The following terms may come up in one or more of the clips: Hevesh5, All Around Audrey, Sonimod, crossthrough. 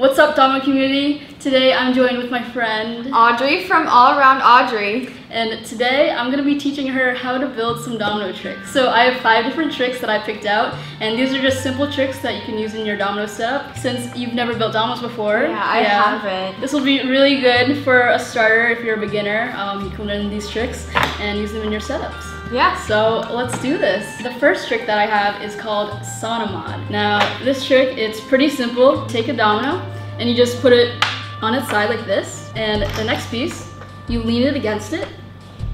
What's up, Dharma community? Today I'm joined with my friend Audrey from All Around Audrey, and today I'm going to be teaching her how to build some domino tricks. So I have 5 different tricks that I picked out, and these are just simple tricks that you can use in your domino setup. Since you've never built dominoes before, yeah, I haven't. This will be really good for a starter. If you're a beginner, you can learn these tricks and use them in your setups. Yeah, so let's do this. The first trick that I have is called Sonimod. Now this trick, it's pretty simple. Take a domino and you just put it on its side like this, and the next piece, you lean it against it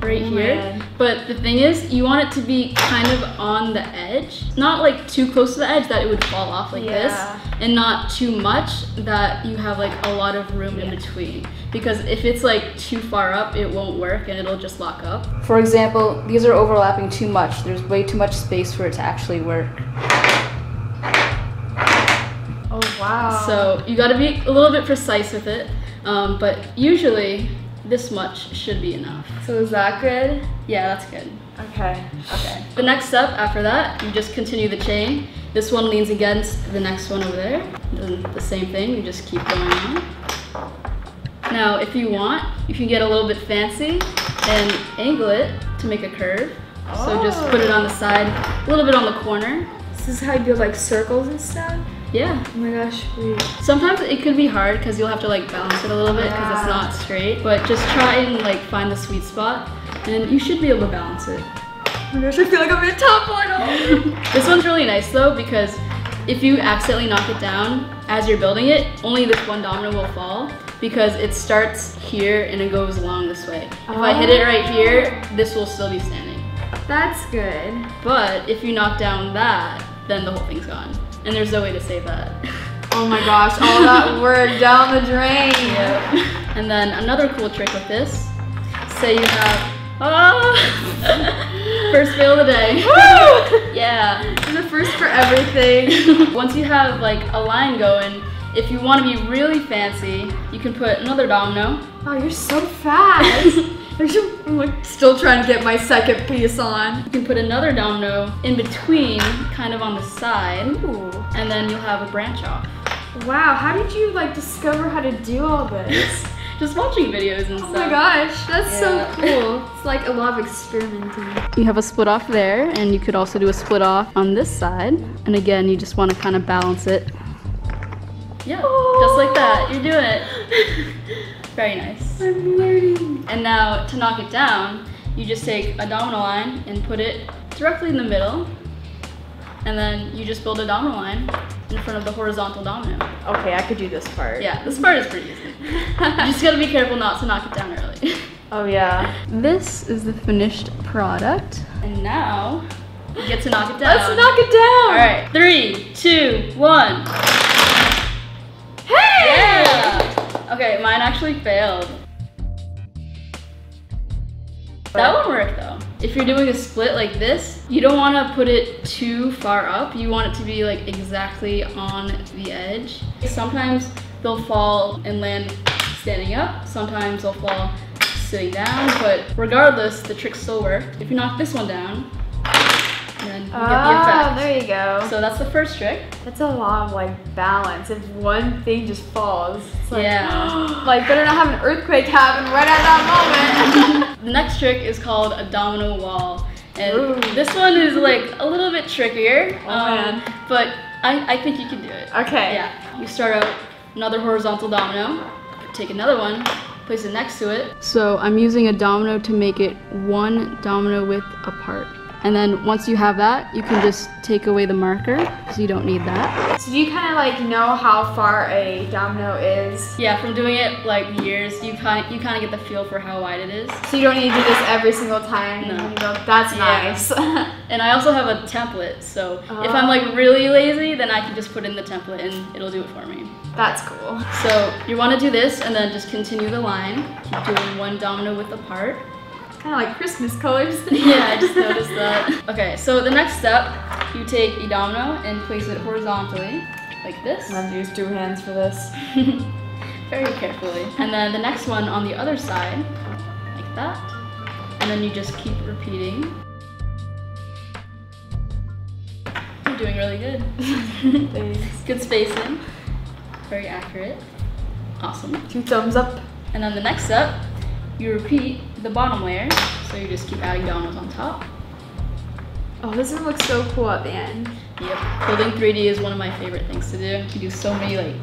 right here. But the thing is, you want it to be kind of on the edge, not like too close to the edge that it would fall off like this, and not too much that you have like a lot of room in between. Because if it's like too far up, it won't work and it'll just lock up. For example, these are overlapping too much. There's way too much space for it to actually work. Oh wow. So you gotta be a little bit precise with it, but usually this much should be enough. So is that good? Yeah, that's good. Okay. Okay. The next step after that, you just continue the chain. This one leans against the next one over there. Then the same thing, you just keep going on. Now, if you want, you can get a little bit fancy and angle it to make a curve. Oh. So just put it on the side, a little bit on the corner. This is how you build like circles and stuff? Yeah. Oh my gosh. Wait. Sometimes it could be hard because you'll have to like balance it a little bit because it's not straight. But just try and like find the sweet spot, and you should be able to balance it. Oh my gosh, I feel like I'm in a top final. This one's really nice though, because if you accidentally knock it down as you're building it, only this one domino will fall, because it starts here and it goes along this way. Oh. If I hit it right here, this will still be standing. That's good. But if you knock down that, then the whole thing's gone. And there's no way to save that. Oh my gosh, all that work down the drain. Yeah. And then another cool trick with this, say you have, first fail of the day. Woo! Yeah. It's a first for everything. Once you have like a line going, if you want to be really fancy, you can put another domino. Oh, you're so fast. I'm like still trying to get my second piece on. You can put another domino in between, kind of on the side. Ooh. And then you'll have a branch off. Wow, how did you like discover how to do all this? Just watching videos and stuff. Oh my gosh, that's so cool. It's like a lot of experimenting. You have a split off there, and you could also do a split off on this side. And again, you just want to kind of balance it. Yeah, just like that, you're doing it. Very nice. I'm learning. And now, to knock it down, you just take a domino line and put it directly in the middle, and then you just build a domino line in front of the horizontal domino. Okay, I could do this part. Yeah, this part is pretty easy. You just gotta be careful not to knock it down early. Oh yeah. This is the finished product. And now, you get to knock it down. Let's knock it down! Alright, 3, 2, 1. Hey! Yeah! Okay, mine actually failed. That won't work though. If you're doing a split like this, you don't want to put it too far up. You want it to be like exactly on the edge. Sometimes they'll fall and land standing up. Sometimes they'll fall sitting down. But regardless, the trick still worked. If you knock this one down, and you get the effect. There you go. So that's the first trick. That's a lot of like balance. If one thing just falls, it's like, yeah, like better not have an earthquake happen right at that moment. The next trick is called a domino wall, and this one is like a little bit trickier. Oh, man. But I think you can do it. Okay. Yeah. You start out another horizontal domino, take another one, place it next to it. So I'm using a domino to make it one domino width apart. And then once you have that, you can just take away the marker, because you don't need that. So you kind of like know how far a domino is? Yeah, from doing it like years, you kind of get the feel for how wide it is. So you don't need to do this every single time? No. You go, that's nice. And I also have a template, so if I'm like really lazy, then I can just put in the template and it'll do it for me. That's cool. So you want to do this and then just continue the line. Keep doing one domino width apart. Kind of like Christmas colors. Yeah, I just noticed that. Okay, so the next step, you take a domino and place it horizontally, like this. I'm gonna use 2 hands for this. Very carefully. And then the next one on the other side, like that. And then you just keep repeating. You're doing really good. Thanks. Good spacing. Very accurate. Awesome. Two thumbs up. And then the next step, you repeat the bottom layer. So you just keep adding dominoes on top. Oh, this one looks so cool at the end. Yep. Building 3D is one of my favorite things to do. You can do so many like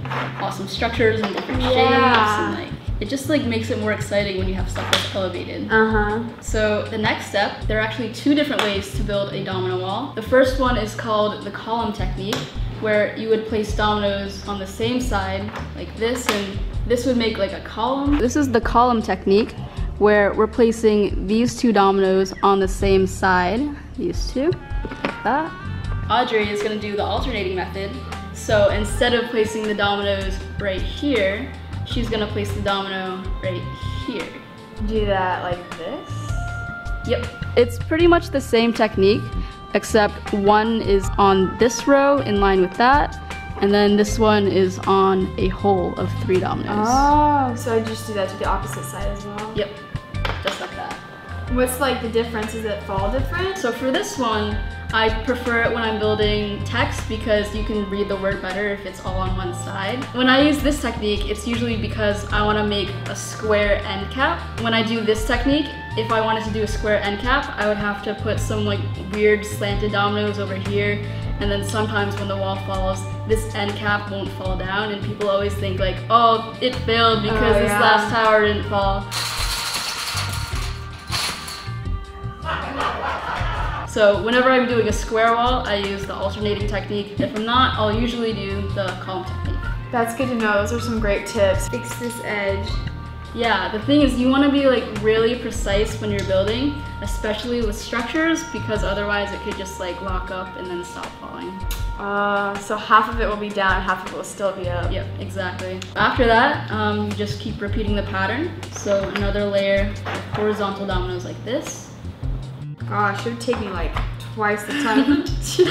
awesome structures and different shapes and like it just like makes it more exciting when you have stuff that's elevated. So the next step, there are actually two different ways to build a domino wall. The first one is called the column technique, where you would place dominoes on the same side like this, and this would make like a column. This is the column technique, where we're placing these two dominoes on the same side. These two, like that. Audrey is gonna do the alternating method. So instead of placing the dominoes right here, she's gonna place the domino right here. Do that like this? Yep. It's pretty much the same technique, except one is on this row in line with that, and then this one is on a hole of three dominoes. Oh, so I just do that to the opposite side as well? Yep, just like that. What's like the difference? Is it fall different? So for this one, I prefer it when I'm building text because you can read the word better if it's all on one side. When I use this technique, it's usually because I want to make a square end cap. When I do this technique, if I wanted to do a square end cap, I would have to put some like weird slanted dominoes over here, and then sometimes when the wall falls, this end cap won't fall down, and people always think like, oh, it failed because this last tower didn't fall. So whenever I'm doing a square wall, I use the alternating technique. If I'm not, I'll usually do the column technique. That's good to know. Those are some great tips. Fix this edge. Yeah, the thing is you want to be like really precise when you're building, especially with structures, because otherwise it could just like lock up and then stop falling. So half of it will be down, half of it will still be up. Yep, exactly. After that, you just keep repeating the pattern. So another layer of horizontal dominoes like this. Gosh, it would take me like twice the time. She's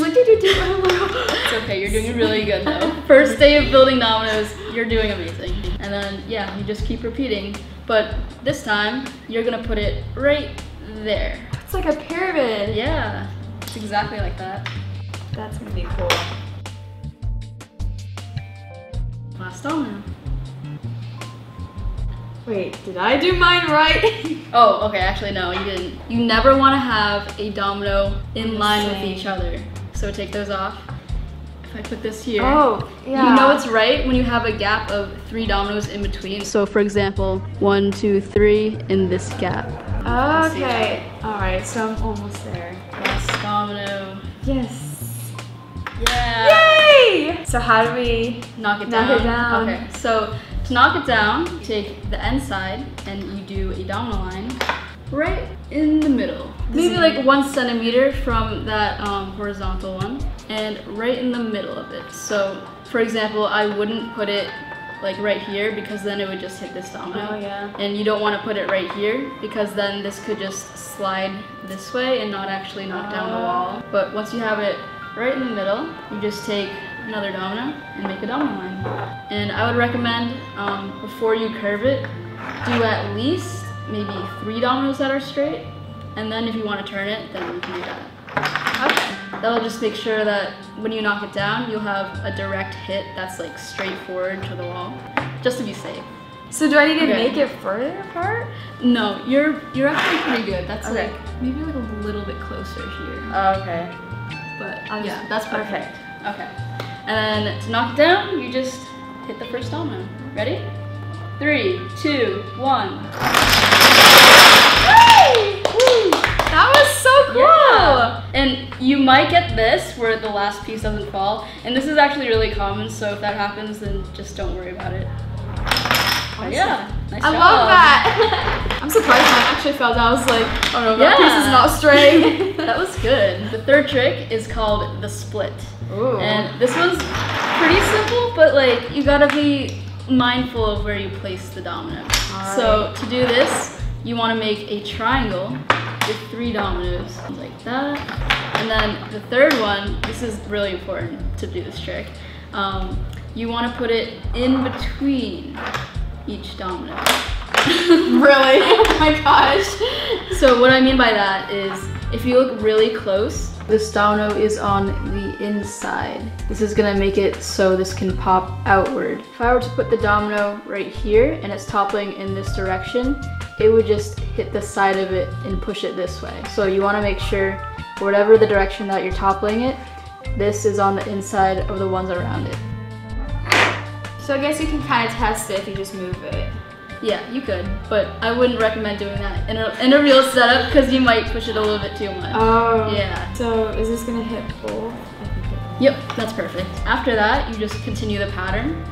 like, do. It's okay, you're doing really good though. First day of building dominoes, you're doing amazing. And then, yeah, you just keep repeating. But this time, you're gonna put it right there. It's like a pyramid. Yeah, it's exactly like that. That's gonna be cool. Last domino. Wait, did I do mine right? Oh, okay, actually no, you didn't. You never want to have a domino in line with each other. So take those off. If I put this here, you know it's right when you have a gap of three dominoes in between. So for example, 1, 2, 3 in this gap. Okay, alright, so I'm almost there. Last domino. Yes! Yeah! Yay! So how do we knock it down? Okay, so to knock it down, take the end side and you do a domino line right in the middle. Maybe like 1 centimeter from that horizontal one, and right in the middle of it. So for example, I wouldn't put it like right here because then it would just hit this domino. And you don't want to put it right here because then this could just slide this way and not actually knock down the wall. But once you have it right in the middle, you just take another domino and make a domino line. And I would recommend before you curve it, do at least maybe 3 dominoes that are straight, and then if you want to turn it, then you can do that. Okay. That'll just make sure that when you knock it down, you'll have a direct hit that's like straightforward to the wall, just to be safe. So do I need to make it further apart? No, you're actually pretty good. That's like maybe like a little bit closer here. Okay. But yeah, that's perfect. Okay. And then to knock it down, you just hit the first domino. Ready? 3, 2, 1. Hey! Woo! That was so cool! Yeah. And you might get this where the last piece doesn't fall. And this is actually really common, so if that happens, then just don't worry about it. Awesome. Yeah, nice job. I love that! I'm surprised I actually fell down. I was like, oh no, that piece is not straight. That was good. The third trick is called the split. Ooh. And this one's pretty simple, but like you gotta be mindful of where you place the domino. So to do this, you want to make a triangle with 3 dominoes, like that. And then the third one, this is really important to do this trick. You want to put it in between each domino. Really? Oh my gosh. So what I mean by that is If you look really close, this domino is on the inside. This is gonna make it so this can pop outward. If I were to put the domino right here and it's toppling in this direction, it would just hit the side of it and push it this way. So you wanna make sure whatever the direction that you're toppling it, this is on the inside of the ones around it. So I guess you can kind of test it if you just move it. Yeah, you could, but I wouldn't recommend doing that in a real setup because you might push it a little bit too much. Oh. Yeah. So is this gonna hit full? Yep, that's perfect. After that, you just continue the pattern.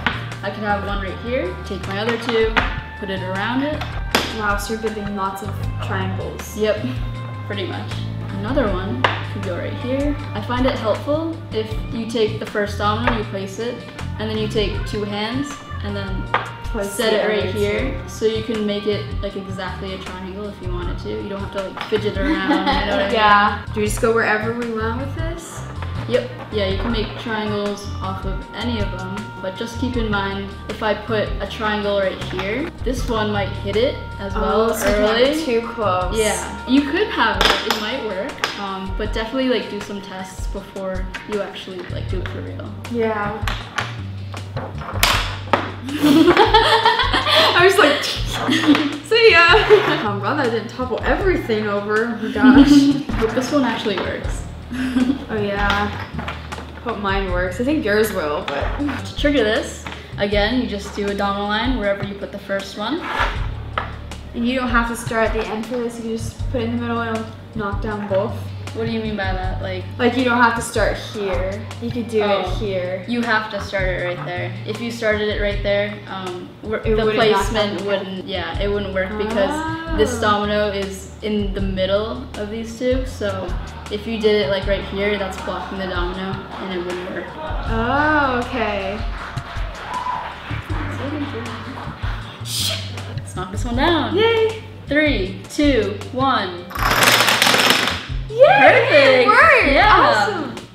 I could have one right here, take my other two, put it around it. Wow, so you're building lots of triangles. Yep, pretty much. Another one could go right here. I find it helpful if you take the first domino, you place it, and then you take two hands, and then set it right here so you can make it like exactly a triangle if you wanted to. You don't have to like fidget around, you know what I mean? Yeah. Do we just go wherever we want with this? Yep. Yeah, you can make triangles off of any of them, but just keep in mind if I put a triangle right here, this one might hit it as well. Oh, so early. It's too close. Yeah. You could have it. It might work, but definitely like do some tests before you actually like do it for real. Yeah. I was like, see ya. I'm glad I didn't topple everything over. Oh my gosh. I hope this one actually works. Oh yeah. Hope mine works. I think yours will, but. To trigger this, again, you just do a domino line wherever you put the first one. And you don't have to start at the end for this. You just put it in the middle and it'll knock down both. What do you mean by that? Like you don't have to start here. You could do it here. You have to start it right there. If you started it right there, the placement wouldn't. Yeah, it wouldn't work because this domino is in the middle of these two. So if you did it like right here, that's blocking the domino, and it wouldn't work. Oh, okay. Shit! Let's knock this one down. Yay! 3, 2, 1. Yay! Perfect! It worked! Yeah! Awesome!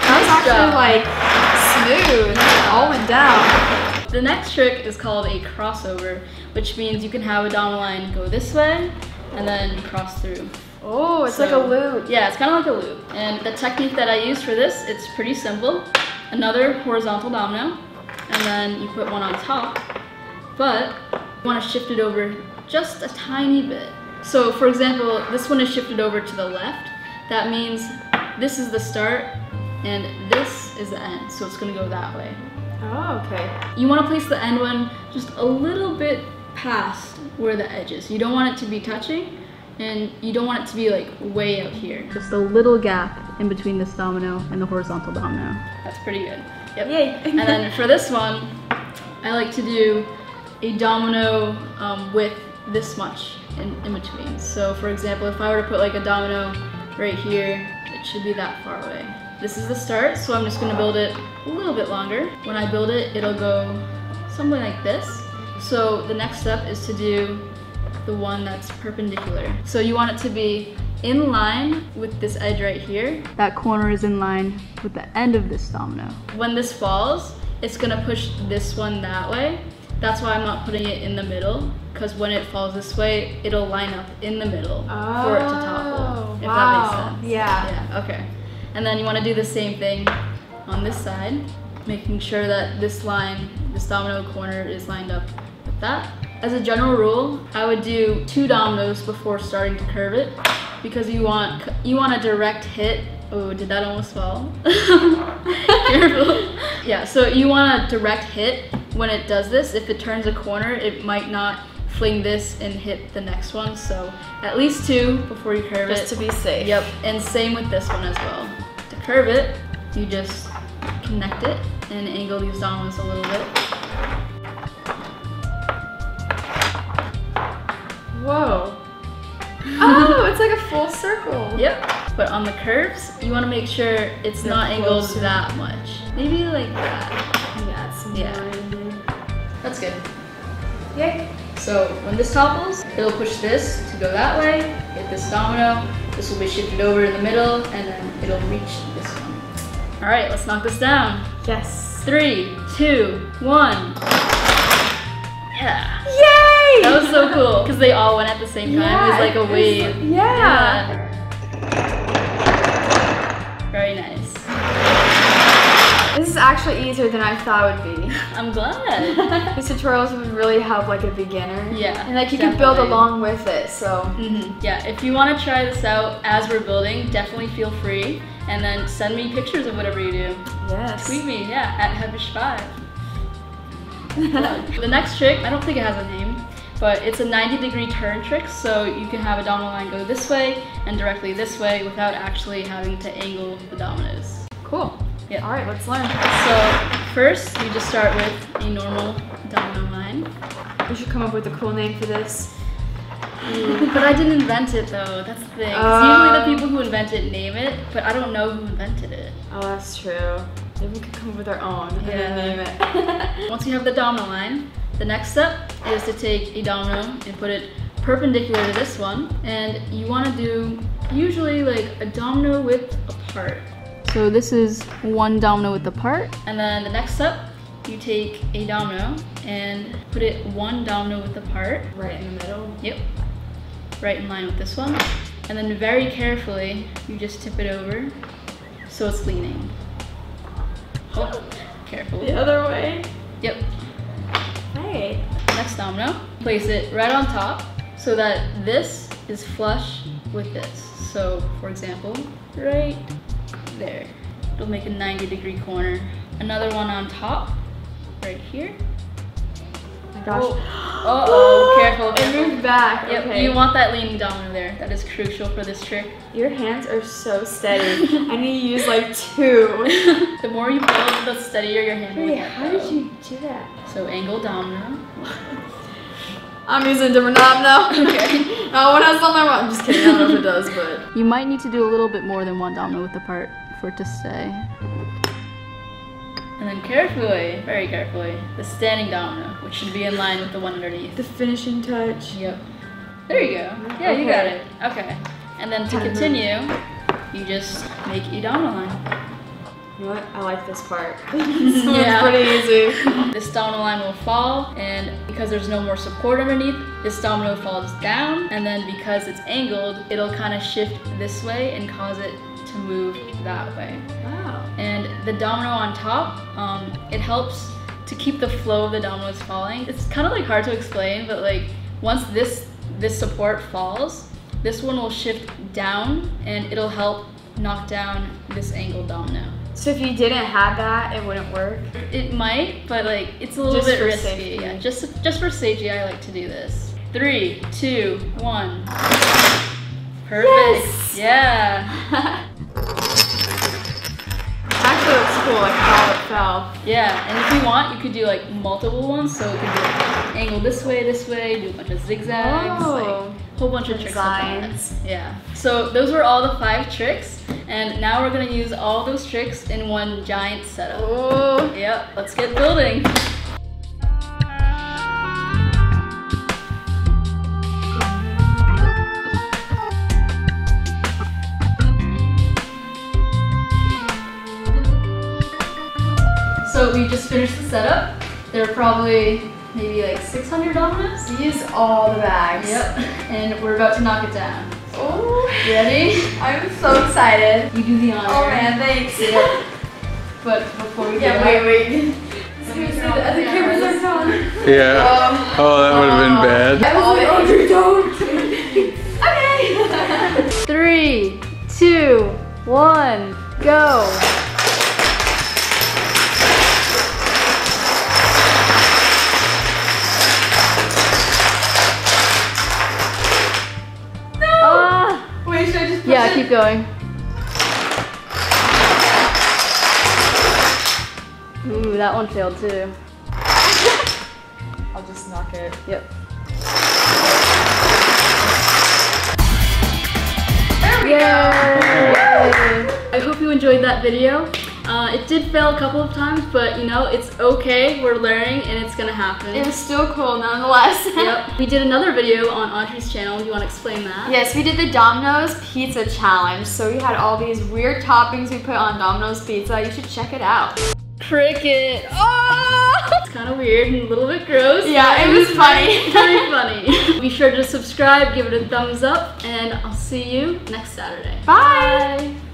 That was actually like smooth. It all went down. The next trick is called a crossover, which means you can have a domino line go this way and then cross through. Oh, it's so, like a loop. Yeah, it's kind of like a loop. And the technique that I use for this, it's pretty simple. Another horizontal domino, and then you put one on top, but you want to shift it over just a tiny bit. So for example, this one is shifted over to the left. That means this is the start and this is the end. So it's gonna go that way. Oh, okay. You wanna place the end one just a little bit past where the edge is. You don't want it to be touching and you don't want it to be like way out here. Just a little gap in between this domino and the horizontal domino. That's pretty good. Yep. Yay. And then for this one, I like to do a domino with this much in between. So for example, if I were to put like a domino right here, it should be that far away. This is the start, so I'm just gonna build it a little bit longer. When I build it, it'll go something like this. So the next step is to do the one that's perpendicular. So you want it to be in line with this edge right here. That corner is in line with the end of this domino. When this falls, it's gonna push this one that way. That's why I'm not putting it in the middle, because when it falls this way, it'll line up in the middle for it to topple, if that makes sense. Yeah. Yeah, okay. And then you want to do the same thing on this side, making sure that this line, this domino corner is lined up with that. As a general rule, I would do two dominoes before starting to curve it, because you want a direct hit. Oh, did that almost fall? Careful. Yeah, so you want a direct hit. When it does this, if it turns a corner, it might not fling this and hit the next one. So at least two before you curve it. Just to be safe. Yep, and same with this one as well. To curve it, you just connect it and angle these dominoes a little bit. Whoa. Oh, it's like a full circle. Yep, but on the curves, you want to make sure it's not angled that much. Maybe like that. Yeah, it's yeah. That's good. Yay. So when this topples, it'll push this to go that way, hit this domino, this will be shifted over in the middle, and then it'll reach this one. All right, let's knock this down. Yes. 3, 2, 1. Yeah. Yay! That was was so cool because they all went at the same time. Yeah, it was like a wave. Yeah. Very nice. This is actually easier than I thought it would be. I'm glad. These tutorials would really help like a beginner. Yeah. And like you could build along with it, so. Mm-hmm. Yeah, if you want to try this out as we're building, definitely feel free. And then send me pictures of whatever you do. Yes. Tweet me, yeah, at Hevesh5. The next trick, I don't think it has a name, but it's a 90-degree turn trick, so you can have a domino line go this way and directly this way without actually having to angle the dominoes. Cool. Yeah. All right, let's learn. So first, you just start with a normal domino line. We should come up with a cool name for this. But I didn't invent it though, that's the thing. Usually the people who invent it name it, but I don't know who invented it. Oh, that's true. Maybe we could come up with our own and then name it. Once you have the domino line, the next step is to take a domino and put it perpendicular to this one. And you want to do usually like a domino width apart. So this is one domino width apart. And then the next step, you take a domino and put it one domino width apart. Right in the middle? Yep. Right in line with this one. And then very carefully, you just tip it over so it's leaning. Oh, careful. The other way? Yep. Hey. Next domino, place it right on top so that this is flush with this. So for example, right there. It'll make a 90-degree corner. Another one on top, right here. Gosh. Uh-oh, careful. It moved back. Yep, okay. You want that leaning domino there. That is crucial for this trick. Your hands are so steady. I need to use like two. The more you build, the steadier your hand will get. How did you do that? So angle domino. I'm using a different knob now. Okay. What else on my I'm just kidding, I don't know if it does, but. You might need to do a little bit more than one domino width apart for it to stay. And then carefully, very carefully, the standing domino, which should be in line with the one underneath. The finishing touch. Yep. There you go. Yeah, okay. You got it. Okay. And then to continue, you just make a domino line. You know what? I like this part. This one's pretty easy. This domino line will fall, and because there's no more support underneath, this domino falls down, and then because it's angled, it'll kind of shift this way and cause it to move that way. Wow. And the domino on top, it helps to keep the flow of the dominoes falling. It's kind of like hard to explain, but like once this support falls, this one will shift down and it'll help knock down this angled domino. So if you didn't have that, it wouldn't work? It might, but like it's a little bit risky. Yeah, just for safety, I like to do this. 3, 2, 1. Perfect. Yes! Yeah. Actually, it's cool, like how it fell. Yeah, and if you want, you could do like multiple ones. So it could be like, angle this way, do a bunch of zigzags, like a whole bunch of tricks. Designs. Like that. Yeah. So those were all the 5 tricks, and now we're gonna use all those tricks in one giant setup. Oh. Yep. Let's get building. So we just finished the setup. There are probably maybe like 600 dominoes. We used all the bags. Yep. And we're about to knock it down. Oh. Ready? I'm so excited. You do the honor. Oh man, thanks. Yeah. But before we get wait. Seriously, the other cameras are gone. Yeah. Oh, that would have been bad. I was like, Audrey, don't. Okay. 3, 2, 1, go. Yeah, keep going. Ooh, that one failed too. I'll just knock it. Yep. There we go! I hope you enjoyed that video. It did fail a couple of times, but you know, it's okay, we're learning and it's gonna happen. It was still cool nonetheless. Yep. We did another video on Audrey's channel, do you wanna explain that? Yes, we did the Domino's Pizza Challenge. So we had all these weird toppings we put on Domino's Pizza. You should check it out. Cricket. Oh! kind of weird and a little bit gross. Yeah, it was funny. Very funny. Be sure to subscribe, give it a thumbs up, and I'll see you next Saturday. Bye! Bye.